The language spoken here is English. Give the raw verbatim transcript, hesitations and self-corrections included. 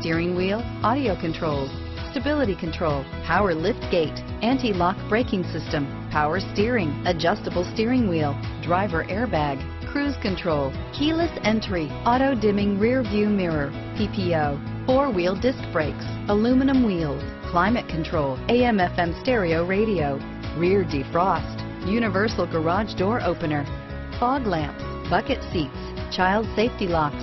steering wheel audio controls, stability control, power lift gate, anti-lock braking system, power steering, adjustable steering wheel, driver airbag, cruise control, keyless entry, auto dimming rear view mirror, P P O, four-wheel disc brakes, aluminum wheels, climate control, A M F M stereo radio, rear defrost, universal garage door opener, fog lamps, bucket seats, child safety locks.